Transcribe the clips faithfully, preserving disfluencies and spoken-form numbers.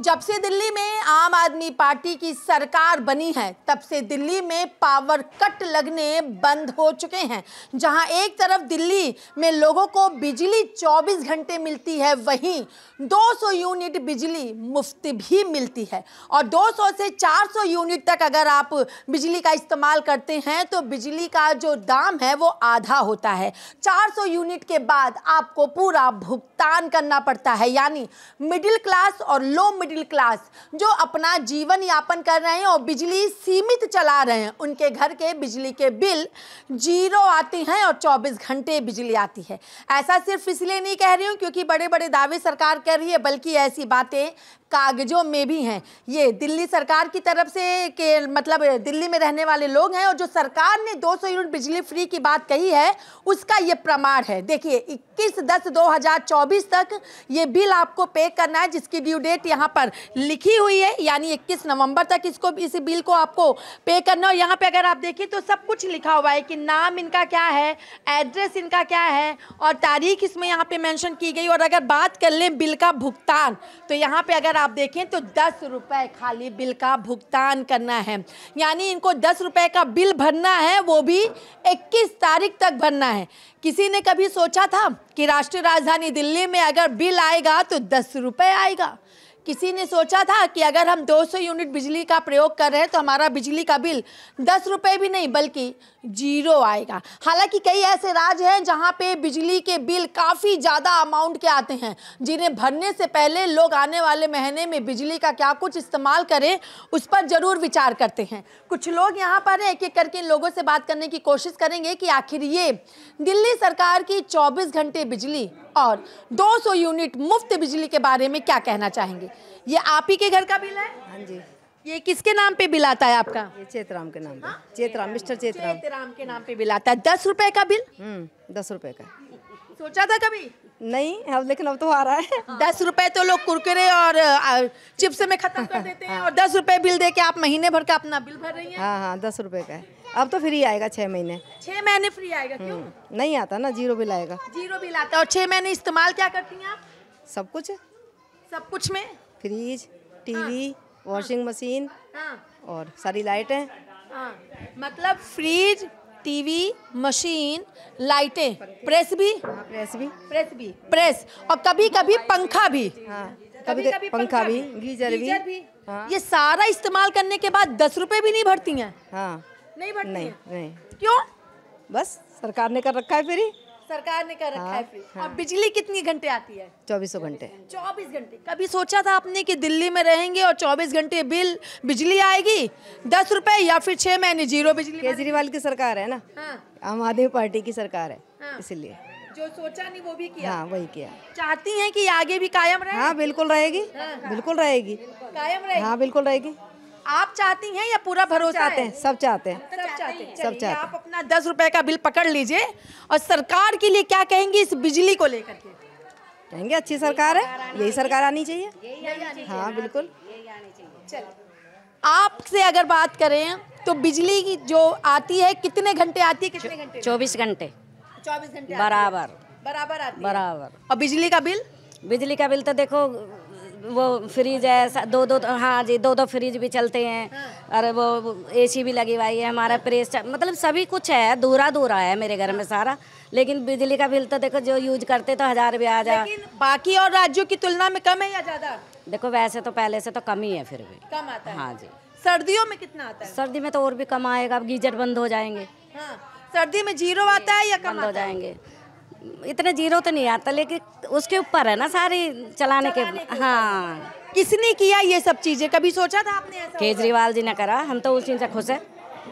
जब से दिल्ली में आम आदमी पार्टी की सरकार बनी है तब से दिल्ली में पावर कट लगने बंद हो चुके हैं। जहां एक तरफ दिल्ली में लोगों को बिजली चौबीस घंटे मिलती है, वहीं दो सौ यूनिट बिजली मुफ्त भी मिलती है और दो सौ से चार सौ यूनिट तक अगर आप बिजली का इस्तेमाल करते हैं तो बिजली का जो दाम है वो आधा होता है। चार सौ यूनिट के बाद आपको पूरा भुगतान करना पड़ता है। यानी मिडिल क्लास और लो मिडिल क्लास जो अपना जीवन यापन कर रहे हैं और बिजली सीमित चला रहे हैं, उनके घर के बिजली के बिल जीरो आते हैं और चौबीस घंटे बिजली आती है। ऐसा सिर्फ इसलिए नहीं कह रही हूँ क्योंकि बड़े बड़े दावे सरकार कर रही है, बल्कि ऐसी बातें कागजों में भी हैं। ये दिल्ली सरकार की तरफ से के मतलब दिल्ली में रहने वाले लोग हैं और जो सरकार ने दो सौ यूनिट बिजली फ्री की बात कही है उसका ये प्रमाण है। देखिए इक्कीस दस दो हज़ार चौबीस तक ये बिल आपको पे करना है, जिसकी ड्यू डेट यहाँ पर लिखी हुई है, यानी इक्कीस नवंबर तक इसको इस बिल को आपको पे करना है। यहाँ पे अगर आप देखिए तो सब कुछ लिखा हुआ है कि नाम इनका क्या है, एड्रेस इनका क्या है और तारीख इसमें यहाँ पर मैंशन की गई। और अगर बात कर लें बिल का भुगतान तो यहाँ पर अगर आप देखें तो दस रुपए खाली बिल का भुगतान करना है, यानी इनको दस रुपए का बिल भरना है, वो भी इक्कीस तारीख तक भरना है। किसी ने कभी सोचा था कि राष्ट्रीय राजधानी दिल्ली में अगर बिल आएगा तो दस रुपए आएगा? किसी ने सोचा था कि अगर हम दो सौ यूनिट बिजली का प्रयोग कर रहे हैं तो हमारा बिजली का बिल दस रुपये भी नहीं बल्कि जीरो आएगा? हालांकि कई ऐसे राज्य हैं जहां पे बिजली के बिल काफ़ी ज़्यादा अमाउंट के आते हैं, जिन्हें भरने से पहले लोग आने वाले महीने में बिजली का क्या कुछ इस्तेमाल करें उस पर ज़रूर विचार करते हैं। कुछ लोग यहाँ पर एक एक करके इन लोगों से बात करने की कोशिश करेंगे कि आखिर ये दिल्ली सरकार की चौबीस घंटे बिजली और दो सौ यूनिट मुफ्त बिजली के बारे में क्या कहना चाहेंगे। ये आप ही के घर का बिल है? हाँ जी। ये किसके नाम पे बिल आता है आपका? ये चेतराम के नाम पे। चेतराम, मिस्टर चेतराम चेतराम के नाम पे बिल आता है। दस रुपए का बिल? हम्म, दस रुपए का। सोचा था कभी? नहीं, अब लेकिन अब तो आ रहा है। हाँ। दस रुपए तो लोग कुरकुरे और चिप्स में खत्म कर देते हैं। हाँ। और दस रुपए बिल दे के आप महीने भर का अपना बिल भर रही हैं। हाँ हाँ, दस रुपए का है। अब तो फ्री आएगा, छह महीने छह महीने फ्री आएगा। क्यों? नहीं आता ना, जीरो बिल आएगा। जीरो बिल आता है। और छह महीने इस्तेमाल क्या करती हैं आप? सब कुछ, सब कुछ में फ्रिज, टीवी, वॉशिंग मशीन और सारी लाइटें। मतलब फ्रिज, टीवी, मशीन, लाइटें, प्रेस भी प्रेस भी प्रेस भी प्रेस और कभी कभी पंखा भी। हाँ, कभी कभी पंखा भी, गीजर भी। ये सारा इस्तेमाल करने के बाद दस रुपए भी नहीं भरती हैं? हाँ, नहीं भरती नहीं, नहीं। क्यों? बस सरकार ने कर रखा है फ्री। सरकार ने कर हाँ, रखा है फ्री। हाँ। और बिजली कितनी घंटे आती है? चौबीसों घंटे। चौबीस घंटे। कभी सोचा था आपने कि दिल्ली में रहेंगे और चौबीस घंटे बिल बिजली आएगी दस रुपए या फिर छह महीने जीरो बिजली? केजरीवाल की सरकार है ना। हाँ। आम आदमी पार्टी की सरकार है। हाँ। इसलिए जो सोचा नहीं वो भी किया। हाँ, वही किया। चाहती हैं कि आगे भी कायम रहे? हाँ, बिल्कुल रहेगी, बिल्कुल रहेगी, कायम रहेगी। हाँ, बिल्कुल रहेगी। आप चाहती हैं या पूरा भरोसा है? सब चाहते हैं, सब चाहते हैं, सब चाहते हैं। आप अपना दस रुपए का बिल पकड़ लीजिए और सरकार के लिए क्या कहेंगे इस बिजली को लेकर के? कहेंगे अच्छी सरकार है, यही सरकार आनी चाहिए। हाँ, बिल्कुल। आपसे अगर बात करें तो बिजली की जो आती है कितने घंटे आती है? कितने घंटे? चौबीस घंटे चौबीस घंटे बराबर बराबर आती बराबर। और बिजली का बिल? बिजली का बिल तो देखो वो फ्रिज है, दो दो हाँ जी दो दो फ्रिज भी चलते हैं। हाँ। और वो एसी भी लगी हुई है, हमारा प्रेस, मतलब सभी कुछ है, दूरा दूरा है मेरे घर में सारा। लेकिन बिजली का बिल तो देखो जो यूज करते तो हजार भी आ जाए। बाकी और राज्यों की तुलना में कम है या ज्यादा? देखो वैसे तो पहले से तो कम ही है, फिर भी कम आता है। हाँ जी। सर्दियों में कितना आता है? सर्दी में तो और भी कम आएगा, अब गीजर बंद हो जाएंगे। हाँ, सर्दी में जीरो आता है या कम हो जाएंगे? इतने जीरो तो नहीं आता, लेकिन उसके ऊपर है ना सारी चलाने, चलाने के। हाँ, किसने किया ये सब चीजें? कभी सोचा था आपने? केजरीवाल जी ने करा, हम तो उस चीज से खुश है।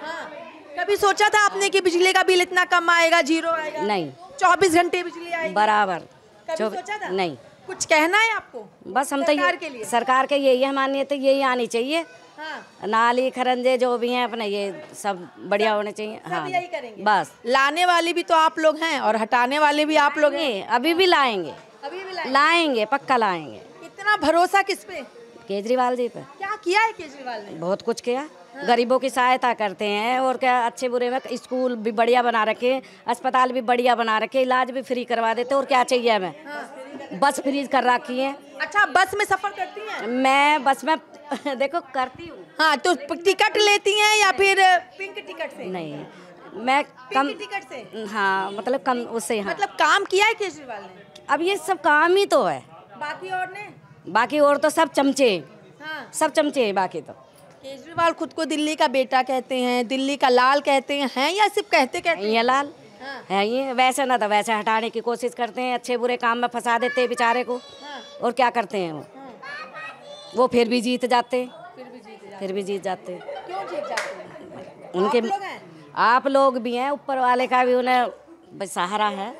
हाँ। कभी सोचा था आपने कि बिजली का बिल इतना कम आएगा, जीरो आएगा? नहीं, चौबीस घंटे बिजली आएगी बराबर। कभी सोचा था? नहीं। कुछ कहना है आपको? बस हम तो ये सरकार के यही मानिए तो यही आनी चाहिए। हाँ। नाली, खरंजे जो भी हैं अपने, ये सब बढ़िया होने चाहिए। हाँ, यही करेंगे बस। लाने वाले भी तो आप लोग हैं और हटाने वाले भी आप लोग हैं। अभी भी लाएंगे, अभी भी लाएंगे, लाएंगे पक्का लाएंगे। इतना भरोसा किस पे? केजरीवाल जी पे। क्या किया है केजरीवाल ने? बहुत कुछ किया। हाँ। गरीबों की सहायता करते हैं और क्या अच्छे बुरे में, स्कूल भी बढ़िया बना रखे, अस्पताल भी बढ़िया बना रखे, इलाज भी फ्री करवा देते, और क्या चाहिए हमें? बस फ्रीज कर रखी है। अच्छा, बस में सफर करती हैं? मैं बस में देखो करती हूँ। हाँ, तो टिकट लेती हैं या फिर पिंक टिकट से? नहीं, मैं कम टिकट से। हाँ, मतलब कम उससे। हाँ, मतलब काम किया है केजरीवाल ने? अब ये सब काम ही तो है। बाकी और ने बाकी और तो सब चमचे। हाँ, सब चमचे हैं। बाकी तो केजरीवाल खुद को दिल्ली का बेटा कहते हैं, दिल्ली का लाल कहते हैं, हैं या सिर्फ कहते कहते हैं? ये लाल है, ये वैसे ना था वैसे हटाने की कोशिश करते हैं, अच्छे बुरे काम में फंसा देते हैं बेचारे को। हाँ। और क्या करते हैं वो? हाँ। वो फिर भी जीत जाते हैं, फिर भी जीत जाते हैं। क्यों जीत जाते हैं? उनके आप लोग भी हैं, ऊपर वाले का भी उन्हें सहारा है,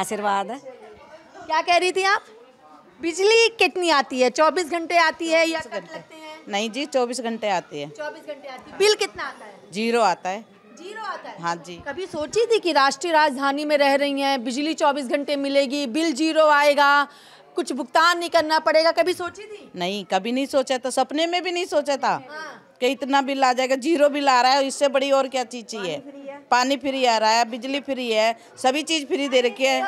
आशीर्वाद है। क्या कह रही थी आप? बिजली कितनी आती है? चौबीस घंटे आती है या कट लगते हैं? नहीं जी, चौबीस घंटे आती है। चौबीस घंटे आती है। बिल कितना आता है? जीरो आता है। जीरो आता है। हाँ जी। कभी सोची थी कि राष्ट्रीय राजधानी में रह रही हैं, बिजली चौबीस घंटे मिलेगी, बिल जीरो आएगा, कुछ भुगतान नहीं करना पड़ेगा, कभी सोची थी? नहीं, कभी नहीं सोचा था, सपने में भी नहीं सोचा था। हाँ। कि इतना बिल आ जाएगा। जीरो बिल आ रहा है, इससे बड़ी और क्या चीज है? पानी फ्री आ रहा है, बिजली फ्री है, सभी चीज फ्री दे रखी है।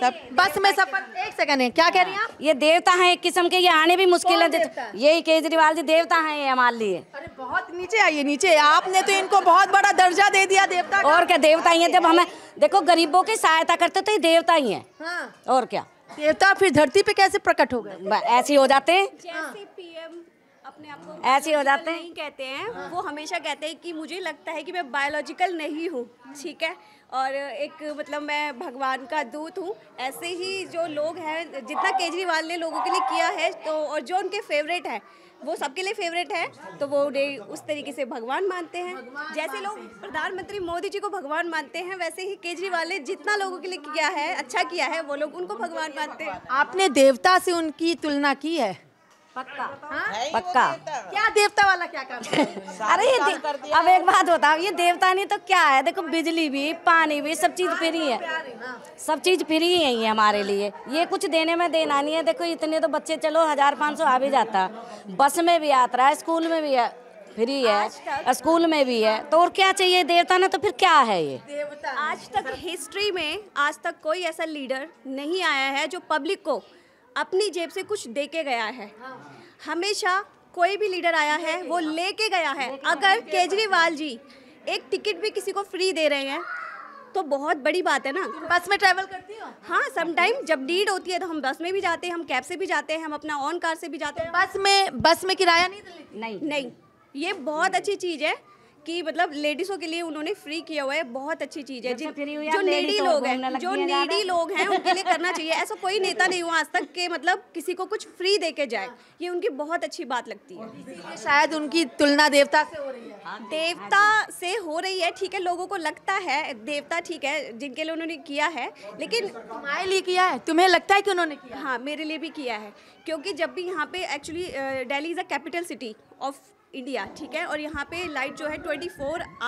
सब बस में सफर। एक सेकंड है, क्या कह रही हैं आप? ये देवता हैं एक किस्म के, ये आने भी मुश्किल है। यही केजरीवाल जी देवता हैं ये हमारे लिए। अरे बहुत नीचे आइए, नीचे। आपने तो इनको बहुत बड़ा दर्जा दे दिया देवता का। और क्या देवता ही है, जब हमें देखो गरीबों की सहायता करते तो ये देवता ही है। और क्या देवता फिर धरती पे कैसे प्रकट हो गए? ऐसे हो जाते हैं, अपने आप को ऐसे हो जाते हैं। नहीं कहते हैं। हाँ। वो हमेशा कहते हैं कि मुझे लगता है कि मैं बायोलॉजिकल नहीं हूँ, ठीक है, और एक मतलब मैं भगवान का दूत हूँ। ऐसे ही जो लोग हैं, जितना केजरीवाल ने लोगों के लिए किया है, तो और जो उनके फेवरेट है, वो सबके लिए फेवरेट है, तो वो उन्हें उस तरीके से भगवान मानते हैं। भगवान जैसे लोग प्रधानमंत्री मोदी जी को भगवान मानते हैं, वैसे ही केजरीवाल ने जितना लोगों के लिए किया है, अच्छा किया है, वो लोग उनको भगवान मानते हैं। आपने देवता से उनकी तुलना की है? पक्का। हाँ? पक्का। क्या देवता वाला क्या काम? अरे ये अब एक बात बताओ, ये देवता नहीं तो क्या है? देखो बिजली भी, पानी भी, सब चीज फ्री है, सब चीज फ्री है ये हमारे लिए। ये कुछ देने में देना नहीं है। देखो इतने तो बच्चे, चलो हजार पाँच सौ आ भी जाता, बस में भी आता है, स्कूल में भी है, फ्री है, स्कूल में भी है, तो और क्या चाहिए? देवता ना तो फिर क्या है ये देवता? आज तक हिस्ट्री में आज तक कोई ऐसा लीडर नहीं आया है जो पब्लिक को अपनी जेब से कुछ दे के गया है। हमेशा कोई भी लीडर आया है वो लेके गया है। अगर केजरीवाल जी एक टिकट भी किसी को फ्री दे रहे हैं तो बहुत बड़ी बात है ना। बस में ट्रैवल करती हो? हाँ, समटाइम जब नीड होती है तो हम बस में भी जाते हैं, हम कैब से भी जाते हैं, हम अपना ऑन कार से भी जाते हैं। बस में बस में किराया नहीं? नहीं नहीं, ये बहुत अच्छी चीज़ है कि मतलब लेडीज़ों के लिए उन्होंने फ्री किया हुआ है, बहुत अच्छी चीज़ है। जो नीडी लोग हैं, जो नीडी लोग हैं उनके लिए करना चाहिए। ऐसा कोई नेता नहीं हुआ आज तक के मतलब किसी को कुछ फ्री दे के जाए, ये उनकी बहुत अच्छी बात लगती है। शायद उनकी तुलना देवता से हो रही है। देवता से हो रही है, ठीक है, लोगों को लगता है देवता, ठीक है, जिनके लिए उन्होंने किया है, लेकिन तुम्हारे लिए किया है? तुम्हें लगता है कि उन्होंने किया? हाँ, मेरे लिए भी किया है, क्योंकि जब भी यहाँ पे actually Delhi is a capital city of India, ठीक है, और यहाँ पे लाइट जो है चौबीस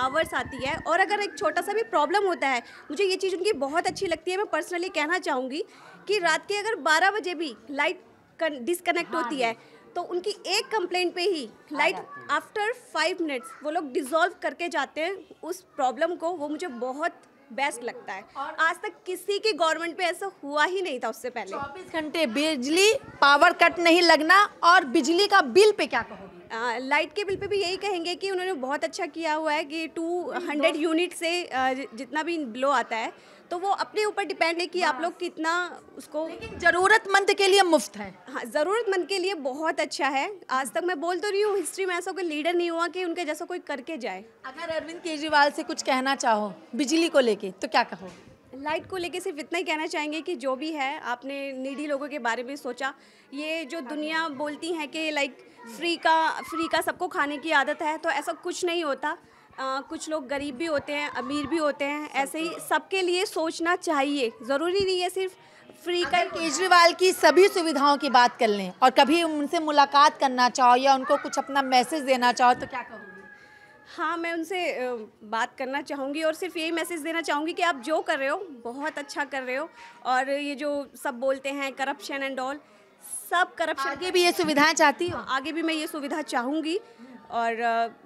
आवर्स आती है, और अगर एक छोटा सा भी प्रॉब्लम होता है, मुझे ये चीज़ उनकी बहुत अच्छी लगती है। मैं पर्सनली कहना चाहूँगी कि रात के अगर बारह बजे भी लाइट डिस्कनेक्ट होती है तो उनकी एक कंप्लेंट पे ही लाइट आफ्टर फाइव मिनट्स वो लोग डिज़ोल्व करके जाते हैं उस प्रॉब्लम को। वो मुझे बहुत बेस्ट लगता है, आज तक किसी की गवर्नमेंट पे ऐसा हुआ ही नहीं था। उससे पहले चौबीस घंटे बिजली, पावर कट नहीं लगना। और बिजली का बिल पे क्या कहोगे? लाइट के बिल पे भी यही कहेंगे कि उन्होंने बहुत अच्छा किया हुआ है कि दो सौ यूनिट से जितना भी बिलो आता है तो वो अपने ऊपर डिपेंड है कि आप लोग कितना उसको। लेकिन ज़रूरतमंद के लिए मुफ्त है। हाँ, ज़रूरतमंद के लिए बहुत अच्छा है। आज तक मैं बोल तो रही हूँ, हिस्ट्री में ऐसा कोई लीडर नहीं हुआ कि उनके जैसा कोई करके जाए। अगर अरविंद केजरीवाल से कुछ कहना चाहो बिजली को लेके तो क्या कहो? लाइट को लेके सिर्फ इतना ही कहना चाहेंगे कि जो भी है आपने नीडी लोगों के बारे में सोचा। ये जो दुनिया बोलती है कि लाइक फ्री का फ्री का सबको खाने की आदत है, तो ऐसा कुछ नहीं होता। आ, कुछ लोग गरीब भी होते हैं, अमीर भी होते हैं, ऐसे ही सबके लिए सोचना चाहिए। ज़रूरी नहीं है सिर्फ फ्री का। केजरीवाल की सभी सुविधाओं की बात कर लें और कभी उनसे मुलाकात करना चाहो या उनको कुछ अपना मैसेज देना चाहो तो क्या कहोगे? हाँ, मैं उनसे बात करना चाहूँगी और सिर्फ यही मैसेज देना चाहूँगी कि आप जो कर रहे हो बहुत अच्छा कर रहे हो, और ये जो सब बोलते हैं करप्शन एंड ऑल, सब करप्शन। आगे भी ये सुविधाएं चाहती हूँ? आगे भी मैं ये सुविधा चाहूँगी, और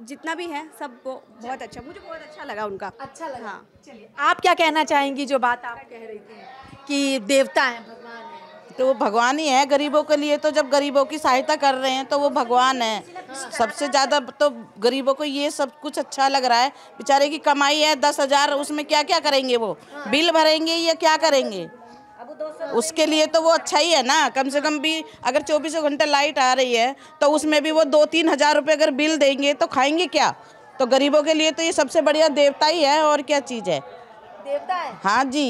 जितना भी है सब को बहुत अच्छा, मुझे बहुत अच्छा लगा उनका। अच्छा लगा। हाँ। चलिए, आप क्या कहना चाहेंगी जो बात आप कह रही थी कि देवता हैं, भगवान हैं? तो वो भगवान ही है गरीबों के लिए। तो जब गरीबों की सहायता कर रहे हैं तो वो भगवान है। सबसे ज़्यादा तो गरीबों को ये सब कुछ अच्छा लग रहा है। बेचारे की कमाई है दस हज़ार, उसमें क्या क्या करेंगे, वो बिल भरेंगे या क्या करेंगे, उसके लिए तो वो अच्छा ही है ना। कम से कम भी अगर चौबीसों घंटे लाइट आ रही है तो उसमें भी वो दो तीन हज़ार रुपये अगर बिल देंगे तो खाएंगे क्या। तो गरीबों के लिए तो ये सबसे बढ़िया देवता ही है, और क्या चीज़ है, देवता है। हाँ जी,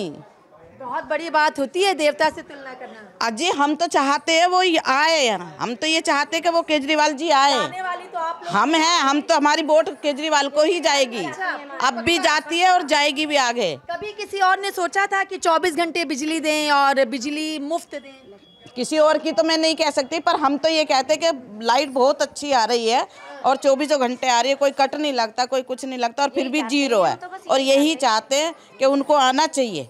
बहुत बड़ी बात होती है देवता से तुलना करना। अजी हम तो चाहते हैं वो आए, हम तो ये चाहते हैं कि वो केजरीवाल जी आए। आने वाली तो आप लोग हम हैं, हम तो हमारी वोट केजरीवाल को ही जाएगी। अच्छा, अब भी जाती है और जाएगी भी आगे। कभी किसी और ने सोचा था कि चौबीस घंटे बिजली दें और बिजली मुफ्त दें? किसी और की तो मैं नहीं कह सकती, पर हम तो ये कहते हैं कि लाइट बहुत अच्छी आ रही है और चौबीसों घंटे आ रही है, कोई कट नहीं लगता, कोई कुछ नहीं लगता, और फिर भी जीरो है। और यही चाहते हैं कि उनको आना चाहिए।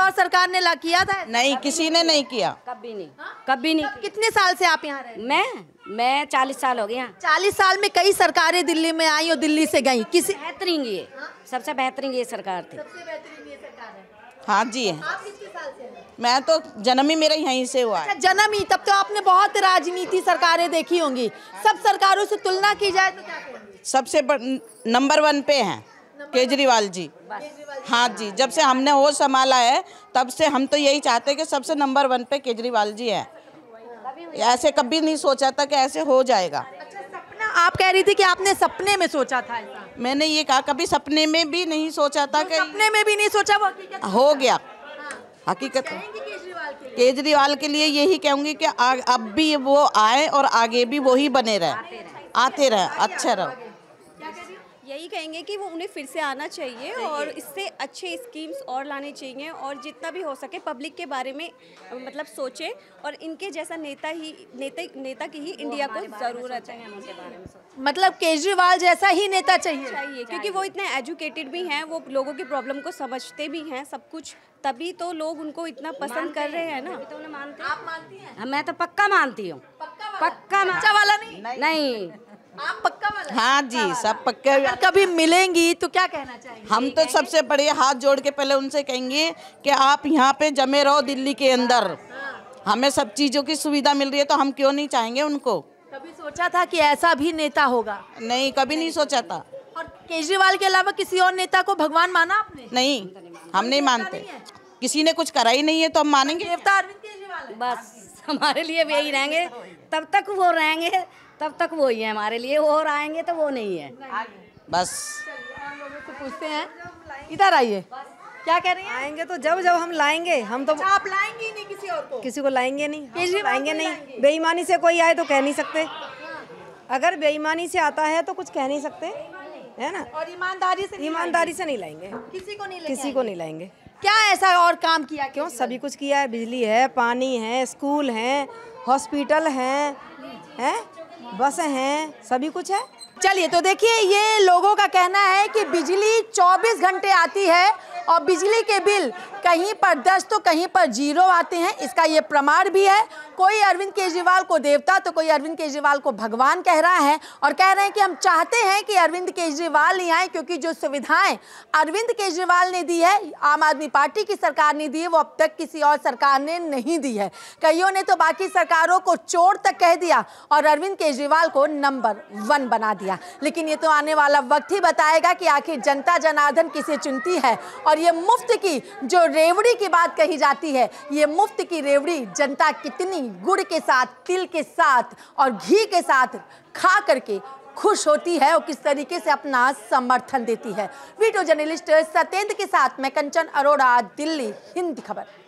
और सरकार ने ला किया था? नहीं, किसी ने नहीं किया, कभी नहीं, कभी नहीं। तब कितने साल से आप यहाँ रहे? मैं मैं चालीस साल हो गया। चालीस साल में कई सरकारें दिल्ली में आई और दिल्ली से गई, किसी बेहतरीन ये सबसे बेहतरीन ये सरकार थी, सबसे बेहतरीन ये सरकार है। हाँ जी, आप कितने साल से हैं? मैं तो जन्म ही मेरा यहीं से हुआ है। जन्म ही? तब तो आपने बहुत राजनीति सरकारें देखी होंगी। सब सरकारों से तुलना की जाए तो क्या कहेंगे? सबसे नंबर वन पे है केजरीवाल जी। हाँ जी, जब से हमने होश संभाला है तब से हम तो यही चाहते हैं कि सबसे नंबर वन पे केजरीवाल जी है। ऐसे कभी नहीं सोचा था कि ऐसे हो जाएगा। अच्छा, सपना आप कह रही थी कि आपने सपने में सोचा था ऐसा? मैंने ये कहा कभी सपने में भी नहीं सोचा था कि सपने में भी नहीं सोचा वो हकीकत हो गया। हकीकत केजरीवाल के लिए यही कहूँगी कि अब भी वो आए और आगे भी वही बने रहे, आते रहे, अच्छे रहे। यही कहेंगे कि वो उन्हें फिर से आना चाहिए और इससे अच्छे स्कीम्स और लाने चाहिए, और जितना भी हो सके पब्लिक के बारे में मतलब सोचे, और इनके जैसा नेता ही नेता नेता की ही इंडिया को ज़रूरत है। मतलब केजरीवाल जैसा ही नेता चाहिए चाहिए क्योंकि वो इतने एजुकेटेड भी हैं, वो लोगों की प्रॉब्लम को समझते भी हैं सब कुछ, तभी तो लोग उनको इतना पसंद कर रहे हैं ना। आप मानती हैं? मैं तो पक्का मानती हूँ, पक्का वाला नहीं। आप पक्का वाला? हाँ जी, सब पक्के। अगर कभी मिलेंगी तो क्या कहना चाहिए? हम तो सबसे बड़े हाथ जोड़ के पहले उनसे कहेंगे कि आप यहाँ पे जमे रहो दिल्ली के अंदर, हमें सब चीज़ों की सुविधा मिल रही है तो हम क्यों नहीं चाहेंगे उनको। कभी सोचा था कि ऐसा भी नेता होगा? नहीं, कभी नहीं सोचा था। और केजरीवाल के अलावा किसी और नेता को भगवान माना आपने? नहीं, हम नहीं मानते, किसी ने कुछ करा ही नहीं है तो हम मानेंगे। देवता अरविंद केजरीवाल, बस हमारे लिए भी यही रहेंगे, तब तक वो रहेंगे, तब तक वो ही है हमारे लिए, और आएंगे तो वो नहीं है, बस। हम लोगों से पूछते हैं, इधर आइए, क्या कह रही हैं? आएंगे तो जब जब हम लाएंगे, हम तो आप लाएंगे ही नहीं किसी और को, किसी को लाएंगे नहीं, केजरीवाल लाएंगे नहीं। बेईमानी से कोई आए तो कह नहीं सकते, अगर बेईमानी से आता है तो कुछ कह नहीं सकते है ना। और ईमानदारी से? ईमानदारी से नहीं लाएंगे, किसी को नहीं, किसी को नहीं लाएंगे। क्या ऐसा और काम किया? क्यों, सभी कुछ किया है, बिजली है, पानी है, स्कूल है, हॉस्पिटल है, हैं, बसें हैं, सभी कुछ है। चलिए तो देखिए, ये लोगों का कहना है कि बिजली चौबीस घंटे आती है और बिजली के बिल कहीं पर दस तो कहीं पर जीरो आते हैं, इसका ये प्रमाण भी है। कोई अरविंद केजरीवाल को देवता तो कोई अरविंद केजरीवाल को भगवान कह रहा है, और कह रहे हैं कि हम चाहते हैं कि अरविंद केजरीवाल ही आए, क्योंकि जो सुविधाएं अरविंद केजरीवाल ने दी है, आम आदमी पार्टी की सरकार ने दी है, वो अब तक किसी और सरकार ने नहीं दी है। कईयों ने तो बाकी सरकारों को चोर तक कह दिया और अरविंद केजरीवाल को नंबर वन बना दिया। लेकिन ये तो आने वाला वक्त ही बताएगा कि आखिर जनता जनार्दन किसे चुनती है, और ये मुफ्त की जो रेवड़ी की बात कही जाती है, ये मुफ्त की रेवड़ी जनता कितनी गुड़ के साथ, तिल के साथ और घी के साथ खा करके खुश होती है और किस तरीके से अपना समर्थन देती है। वीडियो जर्नलिस्ट सत्येंद्र के साथ मैं कंचन अरोड़ा, दिल्ली, हिंदी खबर।